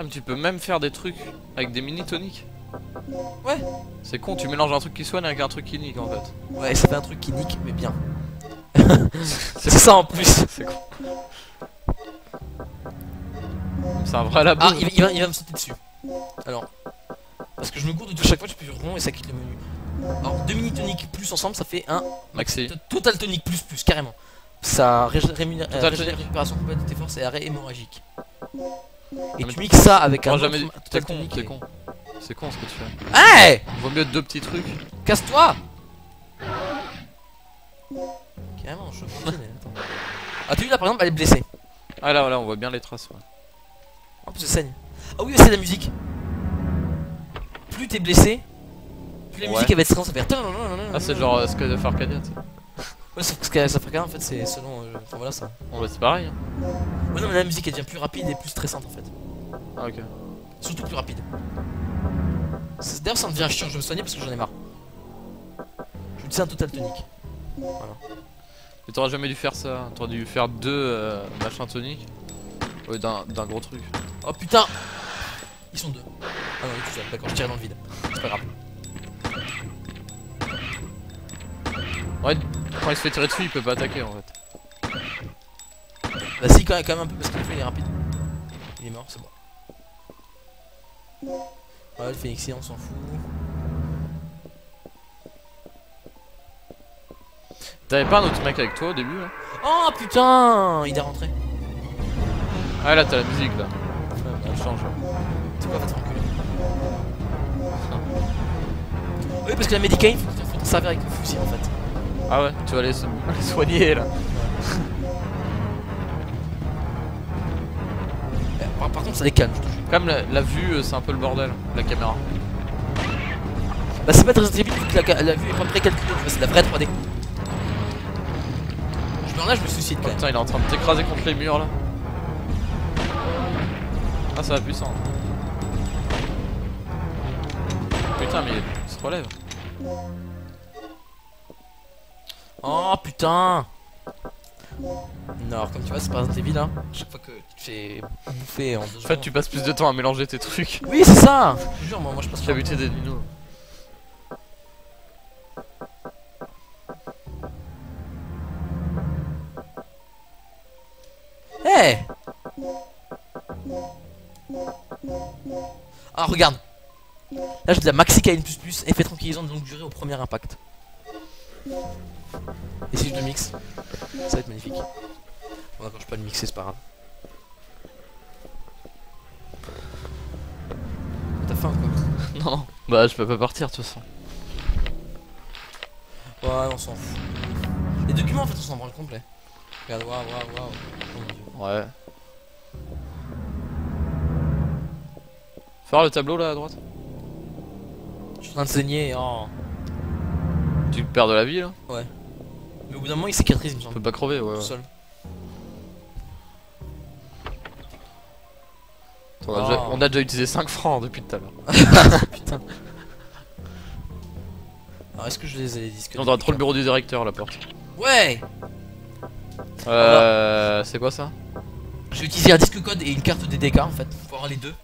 Ah mais tu peux même faire des trucs avec des mini toniques. Ouais. C'est con, tu mélanges un truc qui soigne avec un truc qui nique en fait. Ouais, c'est pas un truc qui nique mais bien. C'est ça en plus. C'est con. C'est un vrai labo. Ah il va me sauter dessus. Alors. Parce que je me gourde de chaque fois je peux rond et ça quitte le menu. Alors deux mini toniques plus ensemble ça fait un maxi. Total tonique plus carrément. Ça rémunère la récupération complète de tes forces et arrêt hémorragique. Et tu mixes ça avec un autre... T'es con, t'es con. C'est con ce que tu fais. Hey ! Vaut mieux deux petits trucs. Casse-toi ! Carrément, je suis mais attends. Ah t'as vu là par exemple, elle est blessée. Ah là, voilà, on voit bien les traces. Ouais. En plus, ça saigne. Ah oui, c'est la musique. Plus t'es blessé, plus la musique elle va être stressante, ça va faire... Ah c'est genre ce que de Farcadia, tu sais. Ouais, sauf que ce que ça fait quand même, en fait, c'est selon. Enfin voilà ça. Bon, bah c'est pareil. Hein. Ouais, non, mais la musique elle devient plus rapide et plus stressante en fait. Ah, ok. Surtout plus rapide. D'ailleurs, ça me devient chiant, je vais me soigner parce que j'en ai marre. Je me disais un total tonique. Voilà. Mais t'aurais jamais dû faire ça, t'aurais dû faire deux machins toniques. Ouais, d'un gros truc. Oh putain! Ils sont deux. Ah non, tout seul, d'accord, je tire dans le vide. C'est pas grave. Ouais, quand il se fait tirer dessus, il peut pas attaquer en fait. Bah si, quand même un peu, parce qu'il fait, il est rapide. Il est mort, c'est bon. Ouais, le Phoenixien, on s'en fout. T'avais pas un autre mec avec toi au début là? Oh putain, il est rentré. Ah là, t'as la musique là. Elle change. C'est quoi, va te faire enculer? Oui, parce que la Medicaid, faut t'en servir avec le fusil en fait. Ah ouais, tu vas aller soigner là. Par contre ça les calme, je te jure. Quand même la vue c'est un peu le bordel, la caméra. Bah c'est pas très débile, la vue est pas très calculée, c'est la vraie 3D. Je me suicide quand même. Putain, il est en train de t'écraser contre les murs là. Ah ça va puissant. Putain mais il se relève. Oh putain! Non, alors comme tu vois, c'est pas un débile hein. Chaque fois que tu fais bouffer en deux. En fait, tu passes plus de temps à mélanger tes trucs. Oui, c'est ça! Je te jure, moi je passe plus de temps. J'ai buté des dinos. Hey! Ah, regarde! Là, j'ai de la maxi K1++, effet tranquillisant de longue durée au premier impact. Et si je le mixe, ça va être magnifique. Bon d'accord, je peux pas le mixer, c'est pas grave. T'as faim quoi? Non, bah je peux pas partir de toute façon. Ouais, on s'en fout. Les documents en fait, on s'en branle complet. Regarde, waouh. Ouais. Faut voir le tableau là à droite. Je suis en train de saigner, oh. Tu perds de la vie là? Ouais. Mais au bout d'un moment il cicatrise, il me semble. Tu peux pas crever, ouais. Tout seul. Oh. On a déjà utilisé 5 francs depuis tout à l'heure. Putain. Alors est-ce que je les ai les disques? On aura trop le bureau du directeur, la porte. Ouais. Voilà. C'est quoi ça? J'ai utilisé un disque code et une carte DDK en fait, pour avoir les deux.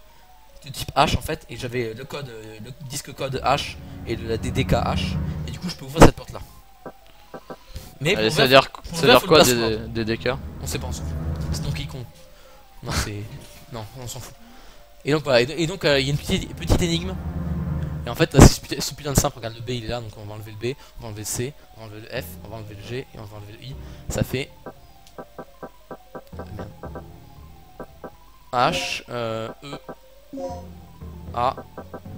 De type H en fait, et j'avais le code, le disque code H et la DDK H. Et du coup je peux ouvrir cette porte là. Mais c'est à dire quoi des DK? On sait pas, on s'en fout. C'est Donkey Kong. Non c'est... non, on s'en fout. Et donc voilà, et donc il y a une petite énigme. Et en fait c'est ce putain de simple, regarde le B il est là, donc on va enlever le B, on va enlever le C, on va enlever le F, on va enlever le G et on va enlever le I. Ça fait... merde. H, E, A,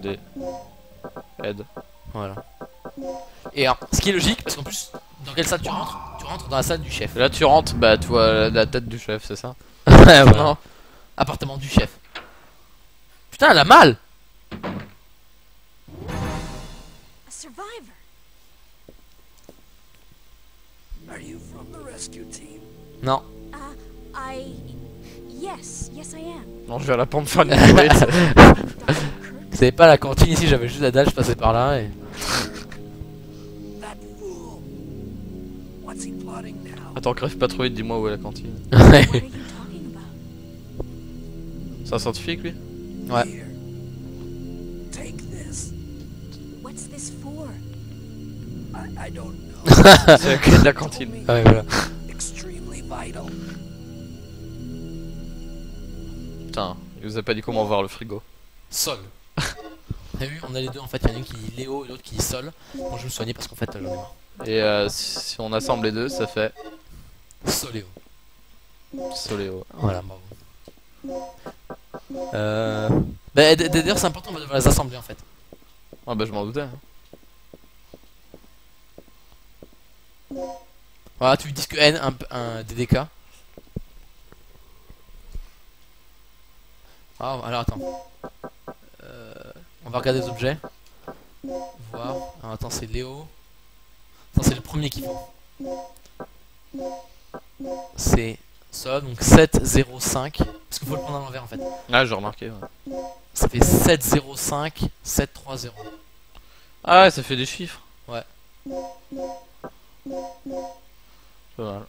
D, Ed. Voilà. Et alors, ce qui est logique, parce qu'en plus, dans quelle salle tu rentres? Tu rentres dans la salle du chef. Là, tu rentres, bah, tu vois la tête du chef, c'est ça? Ouais, voilà. Appartement du chef. Putain, elle a mal! Non. Non, je vais à la pompe faire une toilette. C'était pas la cantine ici, j'avais juste la dalle, je passais par là et... Attends, crève pas trop vite, dis-moi où est la cantine. C'est un scientifique lui? Ouais. C'est la clé de la cantine. Ah ouais, voilà. Putain, il vous a pas dit comment voir le frigo. Sol. T'as vu, on a les deux en fait, il y en a une qui dit Léo et l'autre qui dit Sol. Bon, je me soignais parce qu'en fait, j'en ai marre. Et si on assemble les deux, ça fait... Soléo. Soléo. Voilà, bravo. Bah, d'ailleurs, c'est important, on va devoir les assembler en fait. Ah bah, je m'en doutais. Voilà, tu dis que N, un DDK. Ah, alors attends. On va regarder les objets. Voir. Alors, attends, c'est Léo. Attends, c'est le premier qu'il faut. C'est ça, donc 705. Parce qu'il faut le prendre à l'envers en fait. Ah, j'ai remarqué. Ouais. Ça fait 705, 730. Ah, ouais, ça fait des chiffres. Ouais. Pas mal.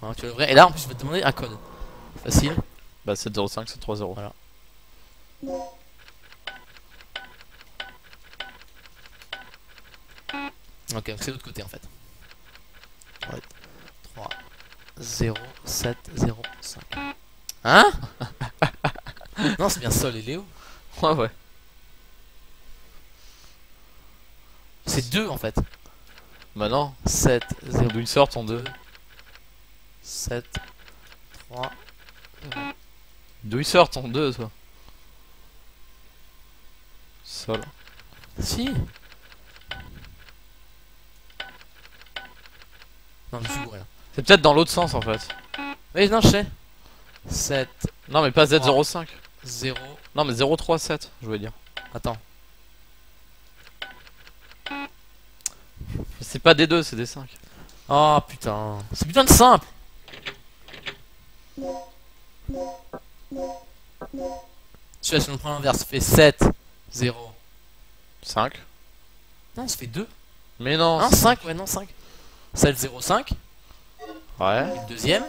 Voilà, tu as le vrai. Et là en plus je vais te demander un code. Facile. Bah 705, 730. Voilà. Ok, donc c'est l'autre côté en fait. Ouais. 3, 0, 7, 0, 5. Hein? Non, c'est bien Sol et Léo. Ouais, ouais. C'est 2 en fait. Bah non. 7, 0. D'où ils sortent en 2. 7, 3. D'où ils sortent en 2, toi. Sol. Si. Non, je suis bourré là. C'est peut-être dans l'autre sens en fait. Oui, non, je sais. 7. Non, mais pas 705. 0. Non, mais 037, je voulais dire. Attends. C'est pas des 2, c'est des 5. Oh putain. C'est putain de simple. Celui-là, si on prend l'inverse, ça fait 7, 0, 5. Non, ça fait 2. Mais non. 1, 5, ouais, non, 5. 7, 0, 5. Ouais. Et le deuxième.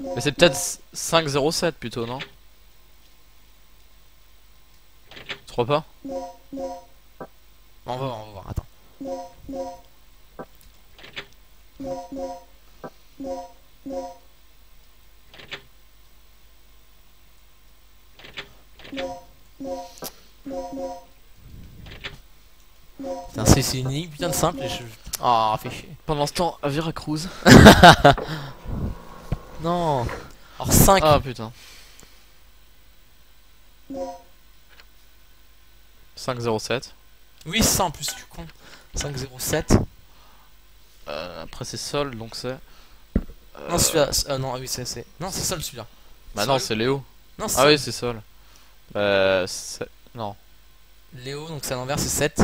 Mais c'est peut-être 5, 0, 7 plutôt, non? Tu crois pas? On va voir, attends. Putain, c'est une énigme putain de simple et je... Ah, fait chier. Pendant ce temps, à Veracruz. Non. Alors 5. Ah putain. 507. Oui, ça en plus, tu comptes. 507. Après, c'est Sol, donc c'est. Non, celui-là. Non, ah oui, c'est. Non, c'est Sol celui-là. Bah, non, c'est Léo. Non, ah, oui, c'est Sol. Non. Léo, donc c'est à l'envers, c'est 7.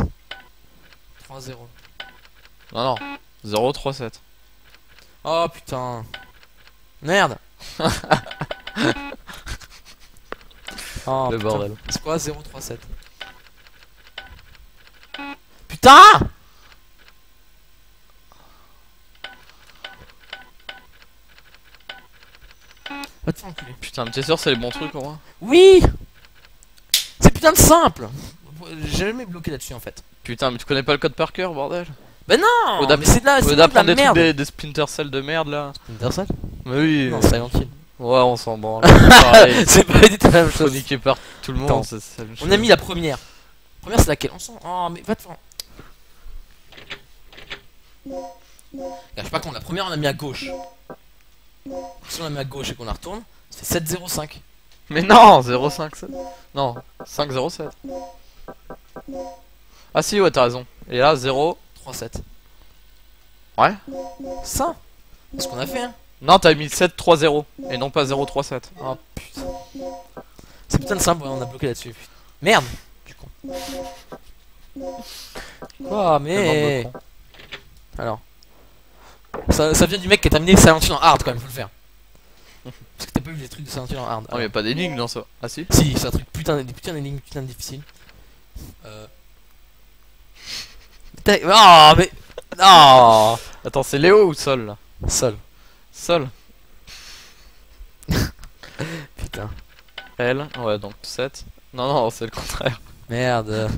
3, 0. Non, non. 0, 3, 7. Oh putain. Merde. Oh, le putain. Bordel. C'est quoi 0, 3, 7? Putain! Va te faire enculer. Putain, mais t'es sûr c'est les bons trucs au moins? Oui! C'est putain de simple! J'ai jamais bloqué là-dessus en fait. Putain, mais tu connais pas le code par cœur, bordel? Bah non! Mais c'est de la merde! On va prendre des trucs des Splinter Cell de merde là. Splinter Cell? Mais oui! Non, Silent Hill. Ouais, on s'en branle. C'est pas du tout la même chose. Niqué par tout le monde. On a mis la première. Première, c'est laquelle on sent? Oh, mais va te faire. Gâche pas qu'on la première on l'a mis à gauche. Si on l'a mis à gauche et qu'on la retourne, c'est 705. Mais non, 057. Non, 507. Ah si, ouais, t'as raison. Et là, 037. Ouais. Ça, c'est ce qu'on a fait, hein. Non, t'as mis 730 et non pas 037. Oh putain. C'est putain de simple, ouais, on a bloqué là-dessus. Merde. Quoi, mais alors ça vient du mec qui a terminé Silent Hill en hard quand même, faut le faire. Parce que t'as pas vu les trucs de Silent Hill en hard. Ah, y'a pas d'énigmes dans ça. Ah si. Si, c'est un truc putain d'énigmes, putain de difficile. Oh, mais. Non. Attends, c'est Léo ou Sol là? Sol. Sol. Putain. L, ouais, donc 7. Non, non, c'est le contraire. Merde.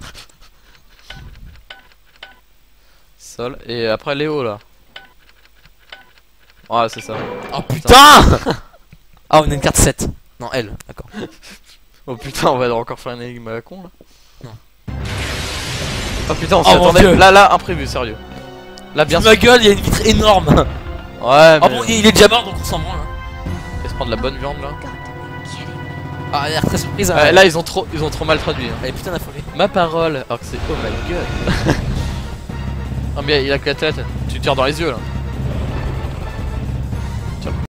Sol. Et après Léo là. Ouais, c'est ça. Oh putain! Ah, on a une carte 7. Non, L, d'accord. Oh putain, on va encore faire une énigme à la con là. Non. Oh putain, on s'y attendait. Là, là, imprévu, sérieux. Là, bien sûr. Ma gueule, il y a une vitre énorme. Ouais, mais. Ah bon, il est déjà mort donc on s'en branle là. Laisse prendre la bonne viande là. Ah, il a l'air très surprise. Hein, là, ils ont trop mal traduit. Hein. Elle est putain d'affolée. Ma parole, alors que c'est oh my god. Non, mais il a que la tête. Tu tires dans les yeux là.